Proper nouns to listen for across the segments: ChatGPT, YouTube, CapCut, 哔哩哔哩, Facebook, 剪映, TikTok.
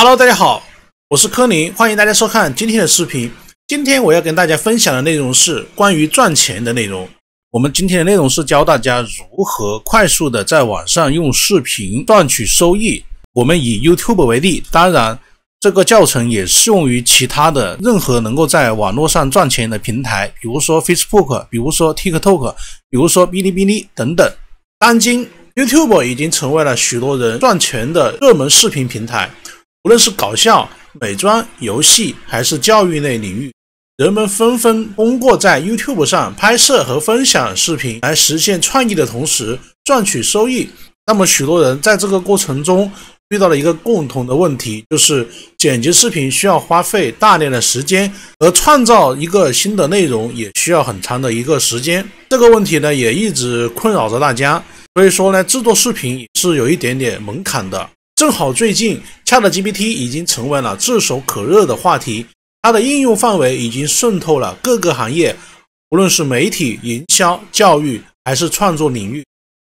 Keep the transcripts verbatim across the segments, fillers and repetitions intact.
Hello， 大家好，我是柯林，欢迎大家收看今天的视频。今天我要跟大家分享的内容是关于赚钱的内容。我们今天的内容是教大家如何快速的在网上用视频赚取收益。我们以 YouTube 为例，当然这个教程也适用于其他的任何能够在网络上赚钱的平台，比如说 Facebook， 比如说 TikTok， 比如说哔哩哔哩等等。当今 YouTube 已经成为了许多人赚钱的热门视频平台。 无论是搞笑、美妆、游戏还是教育类领域，人们纷纷通过在 YouTube 上拍摄和分享视频来实现创意的同时赚取收益。那么，许多人在这个过程中遇到了一个共同的问题，就是剪辑视频需要花费大量的时间，而创造一个新的内容也需要很长的一个时间。这个问题呢，也一直困扰着大家。所以说呢，制作视频是有一点点门槛的。 正好最近 ChatGPT 已经成为了炙手可热的话题，它的应用范围已经渗透了各个行业，无论是媒体、营销、教育还是创作领域，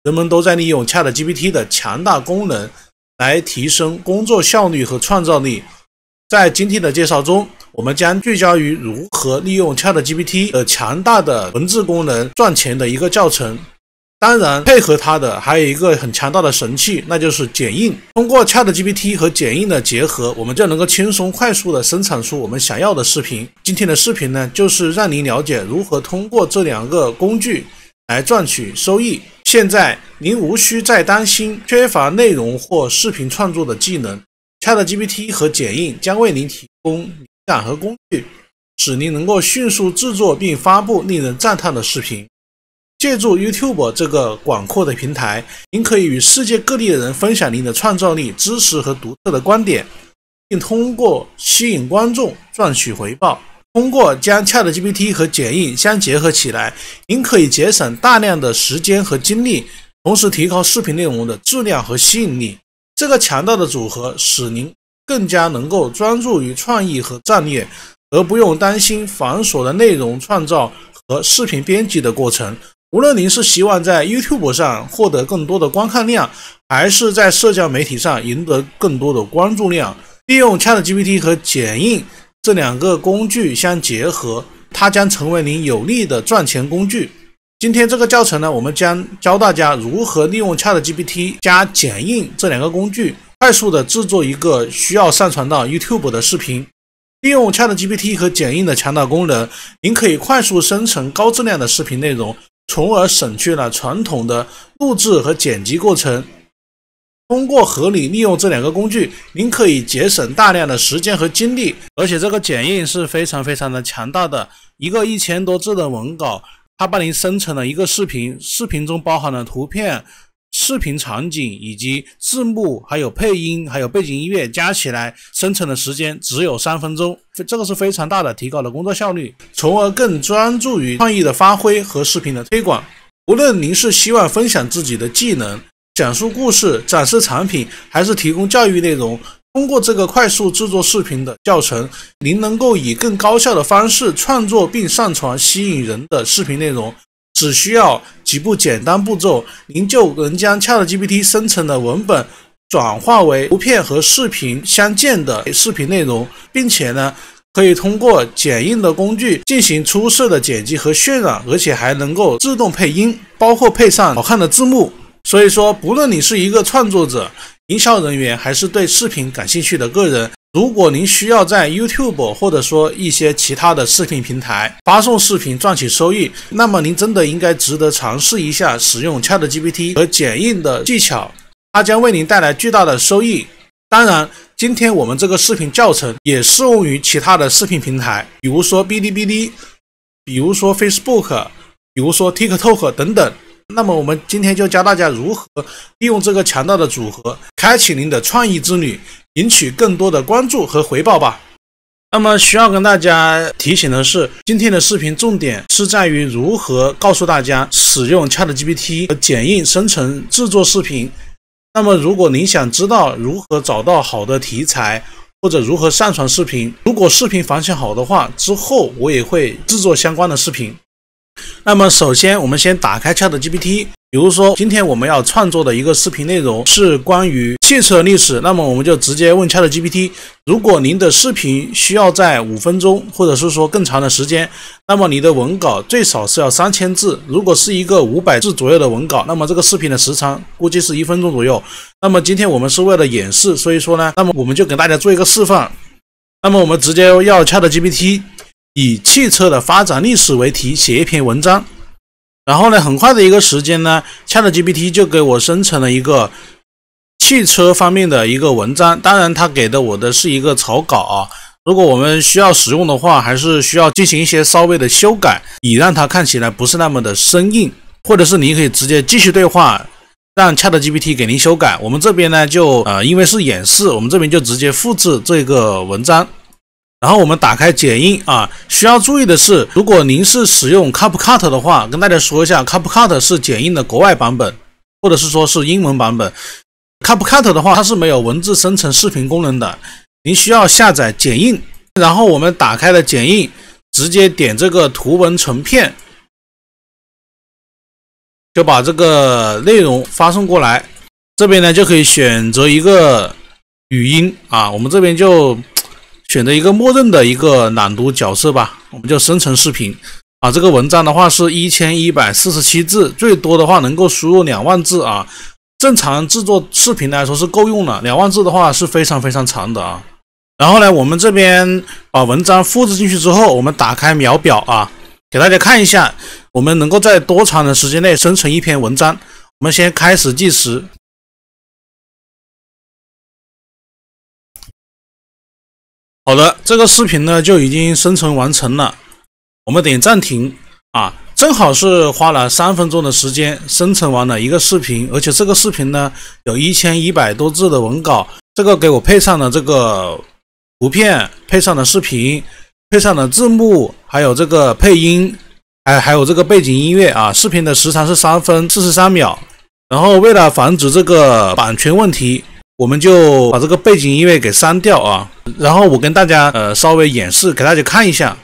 人们都在利用 ChatGPT 的强大功能来提升工作效率和创造力。在今天的介绍中，我们将聚焦于如何利用 ChatGPT 的强大的文字功能赚钱的一个教程。 当然，配合它的还有一个很强大的神器，那就是剪映。通过 ChatGPT 和剪映的结合，我们就能够轻松快速的生产出我们想要的视频。今天的视频呢，就是让您了解如何通过这两个工具来赚取收益。现在您无需再担心缺乏内容或视频创作的技能 ，ChatGPT 和剪映将为您提供灵感和工具，使您能够迅速制作并发布令人赞叹的视频。 借助 YouTube 这个广阔的平台，您可以与世界各地的人分享您的创造力、知识和独特的观点，并通过吸引观众赚取回报。通过将 ChatGPT 和剪映相结合起来，您可以节省大量的时间和精力，同时提高视频内容的质量和吸引力。这个强大的组合使您更加能够专注于创意和战略，而不用担心繁琐的内容创造和视频编辑的过程。 无论您是希望在 YouTube 上获得更多的观看量，还是在社交媒体上赢得更多的关注量，利用 ChatGPT 和剪映这两个工具相结合，它将成为您有力的赚钱工具。今天这个教程呢，我们将教大家如何利用 ChatGPT 加剪映这两个工具，快速的制作一个需要上传到 YouTube 的视频。 利用 ChatGPT 和剪映的强大功能，您可以快速生成高质量的视频内容，从而省去了传统的录制和剪辑过程。通过合理利用这两个工具，您可以节省大量的时间和精力。而且这个剪映是非常非常的强大的，一个一千多字的文稿，它帮您生成了一个视频，视频中包含了图片、视频场景以及字幕，还有配音，还有背景音乐，加起来生成的时间只有三分钟，这个是非常大的提高了工作效率，从而更专注于创意的发挥和视频的推广。无论您是希望分享自己的技能、讲述故事、展示产品，还是提供教育内容，通过这个快速制作视频的教程，您能够以更高效的方式创作并上传吸引人的视频内容。 只需要几步简单步骤，您就能将 ChatGPT 生成的文本转化为图片和视频相间的视频内容，并且呢，可以通过剪映的工具进行出色的剪辑和渲染，而且还能够自动配音，包括配上好看的字幕。所以说，不论你是一个创作者、营销人员，还是对视频感兴趣的个人。 如果您需要在 YouTube 或者说一些其他的视频平台发送视频赚取收益，那么您真的应该值得尝试一下使用 ChatGPT 和剪映的技巧，它将为您带来巨大的收益。当然，今天我们这个视频教程也适用于其他的视频平台，比如说哔哩哔哩，比如说 Facebook， 比如说 TikTok 等等。那么我们今天就教大家如何利用这个强大的组合，开启您的创意之旅。 赢取更多的关注和回报吧。那么需要跟大家提醒的是，今天的视频重点是在于如何告诉大家使用 ChatGPT 和剪映生成制作视频。那么，如果您想知道如何找到好的题材，或者如何上传视频，如果视频反响好的话，之后我也会制作相关的视频。那么首先我们先打开 ChatGPT， 比如说今天我们要创作的一个视频内容是关于汽车历史，那么我们就直接问 ChatGPT， 如果您的视频需要在五分钟或者是说更长的时间，那么你的文稿最少是要三千字，如果是一个五百字左右的文稿，那么这个视频的时长估计是一分钟左右。那么今天我们是为了演示，所以说呢，那么我们就给大家做一个示范。那么我们直接要 ChatGPT。 以汽车的发展历史为题写一篇文章，然后呢，很快的一个时间呢 ，ChatGPT 就给我生成了一个汽车方面的一个文章。当然，它给的我的是一个草稿啊。如果我们需要使用的话，还是需要进行一些稍微的修改，以让它看起来不是那么的生硬。或者是你可以直接继续对话，让 ChatGPT 给您修改。我们这边呢，就呃，因为是演示，我们这边就直接复制这个文章。 然后我们打开剪映啊，需要注意的是，如果您是使用 CapCut 的话，跟大家说一下 ，CapCut 是剪映的国外版本，或者是说是英文版本。CapCut 的话，它是没有文字生成视频功能的，您需要下载剪映。然后我们打开了剪映，直接点这个图文成片，就把这个内容发送过来。这边呢就可以选择一个语音啊，我们这边就。 选择一个默认的一个朗读角色吧，我们就生成视频啊。这个文章的话是一千一百四十七字，最多的话能够输入两万字啊。正常制作视频来说是够用了，两万字的话是非常非常长的啊。然后呢，我们这边把文章复制进去之后，我们打开秒表啊，给大家看一下，我们能够在多长的时间内生成一篇文章。我们先开始计时。 好的，这个视频呢就已经生成完成了。我们点暂停啊，正好是花了三分钟的时间生成完了一个视频，而且这个视频呢有一千一百多字的文稿，这个给我配上了这个图片，配上了视频，配上了字幕，还有这个配音，还还有这个背景音乐啊。视频的时长是三分四十三秒。然后为了防止这个版权问题。 我们就把这个背景音乐给删掉啊，然后我跟大家呃稍微演示给大家看一下。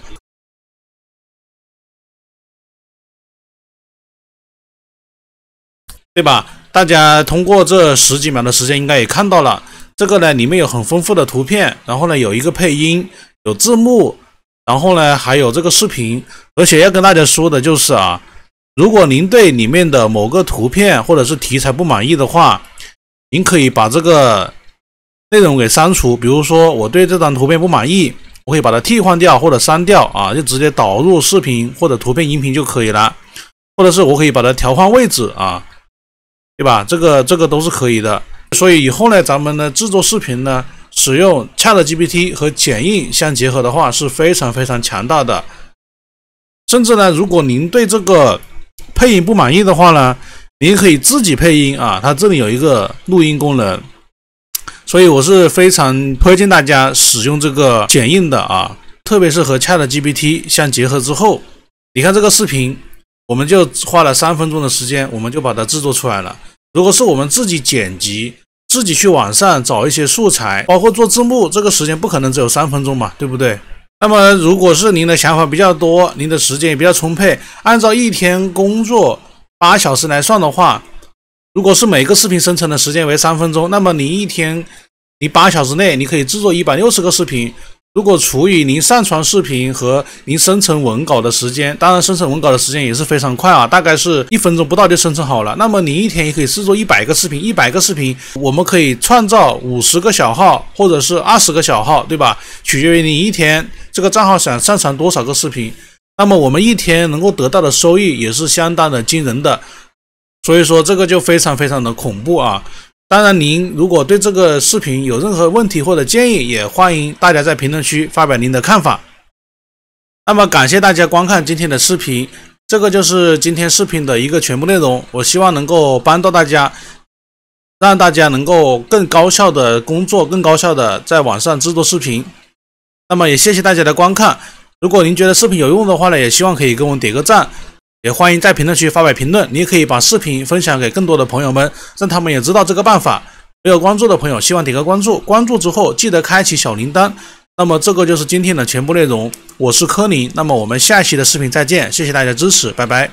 对吧？大家通过这十几秒的时间应该也看到了，这个呢里面有很丰富的图片，然后呢有一个配音，有字幕，然后呢还有这个视频，而且要跟大家说的就是啊，如果您对里面的某个图片或者是题材不满意的话。 您可以把这个内容给删除，比如说我对这张图片不满意，我可以把它替换掉或者删掉啊，就直接导入视频或者图片、音频就可以了，或者是我可以把它调换位置啊，对吧？这个这个都是可以的。所以以后呢，咱们呢制作视频呢，使用 ChatGPT 和剪映相结合的话，是非常非常强大的。甚至呢，如果您对这个配音不满意的话呢？ 您可以自己配音啊，它这里有一个录音功能，所以我是非常推荐大家使用这个剪映的啊，特别是和 ChatGPT 相结合之后，你看这个视频，我们就花了三分钟的时间，我们就把它制作出来了。如果是我们自己剪辑，自己去网上找一些素材，包括做字幕，这个时间不可能只有三分钟嘛，对不对？ 那么，如果是您的想法比较多，您的时间也比较充沛，按照一天工作。 八小时来算的话，如果是每个视频生成的时间为三分钟，那么你一天，你八小时内你可以制作一百六十个视频。如果除以您上传视频和您生成文稿的时间，当然生成文稿的时间也是非常快啊，大概是一分钟不到就生成好了。那么你一天也可以制作一百个视频，一百个视频我们可以创造五十个小号或者是二十个小号，对吧？取决于你一天这个账号想上传多少个视频。 那么我们一天能够得到的收益也是相当的惊人的，所以说这个就非常非常的恐怖啊！当然，您如果对这个视频有任何问题或者建议，也欢迎大家在评论区发表您的看法。那么感谢大家观看今天的视频，这个就是今天视频的一个全部内容。我希望能够帮到大家，让大家能够更高效的工作，更高效的在网上制作视频。那么也谢谢大家的观看。 如果您觉得视频有用的话呢，也希望可以给我们点个赞，也欢迎在评论区发表评论。你也可以把视频分享给更多的朋友们，让他们也知道这个办法。没有关注的朋友，希望点个关注，关注之后记得开启小铃铛。那么这个就是今天的全部内容，我是柯林，那么我们下期的视频再见，谢谢大家支持，拜拜。